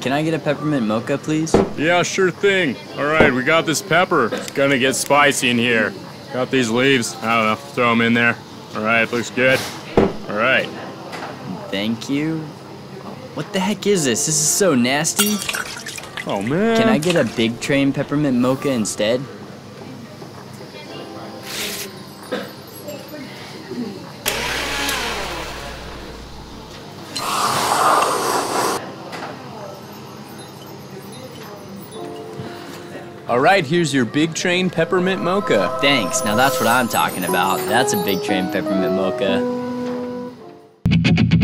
Can I get a peppermint mocha, please? Yeah, sure thing. All right, we got this pepper. It's gonna get spicy in here. Got these leaves. I don't know, throw them in there. All right, looks good. All right. Thank you. What the heck is this? This is so nasty. Oh, man. Can I get a big train peppermint mocha instead? All right, here's your Big Train Peppermint Mocha. Thanks, now that's what I'm talking about. That's a Big Train Peppermint Mocha.